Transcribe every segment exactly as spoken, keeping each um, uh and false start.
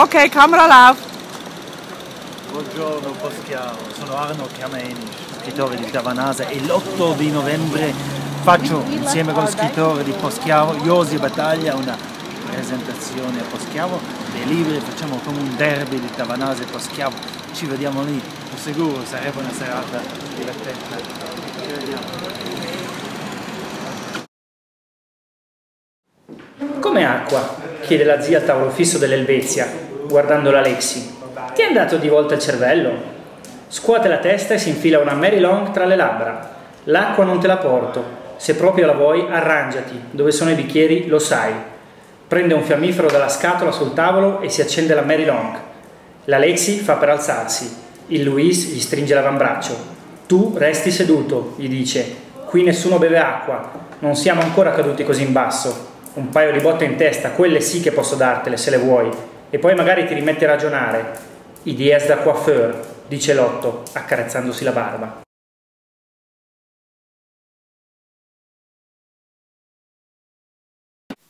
Ok, camera live. Buongiorno Poschiavo, sono Arno Camenisch, scrittore di Tavanasa, e l'otto di novembre faccio insieme con lo scrittore di Poschiavo, Josy Battaglia, una presentazione a Poschiavo dei libri. Facciamo come un derby di Tavanasa e Poschiavo. Ci vediamo lì, di sicuro sarebbe una serata divertente. Ci vediamo. Come acqua? Chiede la zia al tavolo fisso dell'Elvezia, guardando l'Alexi. Ti è andato di volta il cervello? Scuote la testa e si infila una Mary Long tra le labbra. L'acqua non te la porto, se proprio la vuoi arrangiati, dove sono i bicchieri lo sai. Prende un fiammifero dalla scatola sul tavolo e si accende la Mary Long. L'Alexi fa per alzarsi, il Luis gli stringe l'avambraccio. Tu resti seduto, gli dice, qui nessuno beve acqua, non siamo ancora caduti così in basso. Un paio di botte in testa, quelle sì che posso dartele se le vuoi, e poi magari ti rimetti a ragionare. Ideas da coiffeur, dice l'otto, accarezzandosi la barba.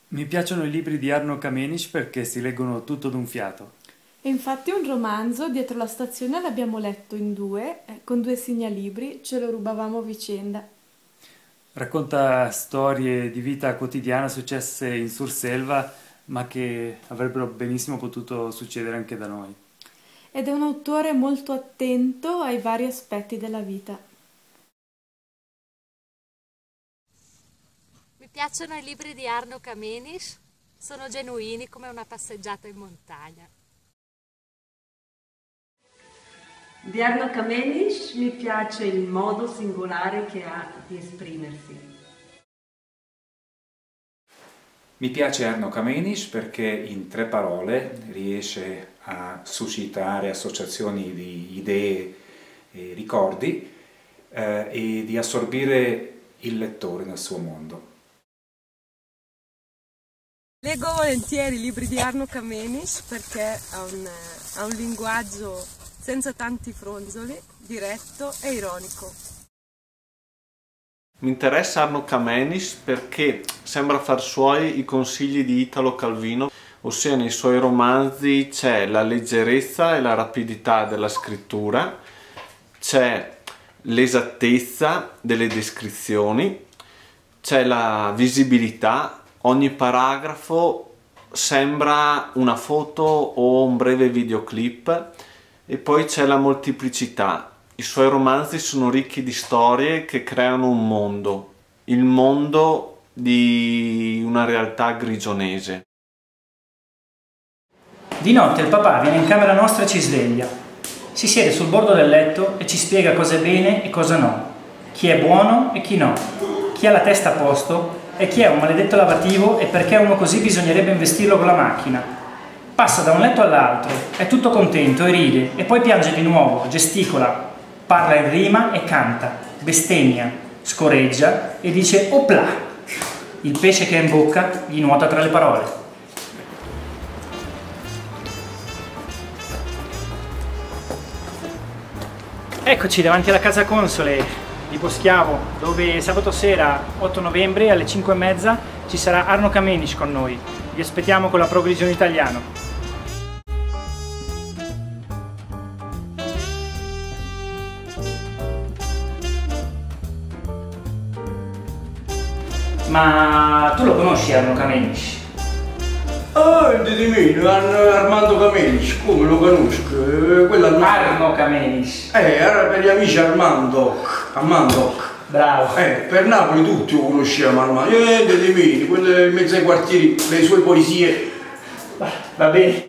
Mi piacciono i libri di Arno Camenisch perché si leggono tutto d'un fiato. E infatti un romanzo, Dietro la stazione, l'abbiamo letto in due, con due segnalibri, ce lo rubavamo a vicenda. Racconta storie di vita quotidiana successe in Surselva, ma che avrebbero benissimo potuto succedere anche da noi. Ed è un autore molto attento ai vari aspetti della vita. Mi piacciono i libri di Arno Camenisch, sono genuini come una passeggiata in montagna. Di Arno Camenisch mi piace il modo singolare che ha di esprimersi. Mi piace Arno Camenisch perché in tre parole riesce a suscitare associazioni di idee e ricordi eh, e di assorbire il lettore nel suo mondo. Leggo volentieri i libri di Arno Camenisch perché ha un, ha un linguaggio senza tanti fronzoli, diretto e ironico. Mi interessa Arno Camenisch perché sembra far suoi i consigli di Italo Calvino, ossia nei suoi romanzi c'è la leggerezza e la rapidità della scrittura, c'è l'esattezza delle descrizioni, c'è la visibilità, ogni paragrafo sembra una foto o un breve videoclip. E poi c'è la molteplicità. I suoi romanzi sono ricchi di storie che creano un mondo, il mondo di una realtà grigionese. Di notte il papà viene in camera nostra e ci sveglia. Si siede sul bordo del letto e ci spiega cosa è bene e cosa no, chi è buono e chi no, chi ha la testa a posto e chi è un maledetto lavativo e perché uno così bisognerebbe investirlo con la macchina. Passa da un letto all'altro, è tutto contento e ride, e poi piange di nuovo, gesticola, parla in rima e canta, bestemmia, scoreggia e dice opla. Il pesce che è in bocca gli nuota tra le parole. Eccoci davanti alla Casa Console di Poschiavo, dove sabato sera otto novembre alle cinque e mezza ci sarà Arno Camenisch con noi. Vi aspettiamo con la Pro Grigioni Italiana. Ma tu lo conosci Arno Camenisch? Ah, di me, Armando Camenisch, come lo conosco? Quella non... Arno Camenisch. Eh, per gli amici Armando, Armando. Bravo. Eh, per Napoli tutti lo conosciamo Armando. Eh, di me, quello in mezzo ai quartieri, le sue poesie. Va, va bene.